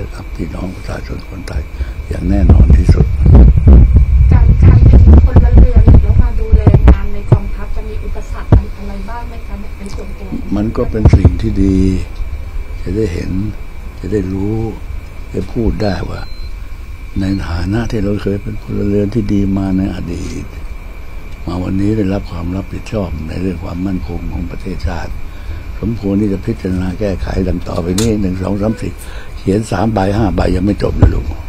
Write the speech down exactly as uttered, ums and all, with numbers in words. นะครับพี่น้องประชาชนคนไทยอย่างแน่นอนที่สุดการใช้เป็นคนละเรือนแล้วมาดูแลงานในกองทัพจะมีอุปสรรคอะไรบ้างไหมคะเป็นส่วนตัวมันก็เป็นสิ่งที่ดีจะได้เห็นจะได้รู้จะพูดได้ว่าในฐานะที่เราเคยเป็นพลเรือนที่ดีมาในอดีตมาวันนี้ได้รับความรับผิดชอบในเรื่องความมั่นคงของประเทศชาติสมควรที่จะพิจารณาแก้ไขดังต่อไปนี้หนึ่งสองสามสี่เขียนสามใบห้าใบยังไม่จบนะลูก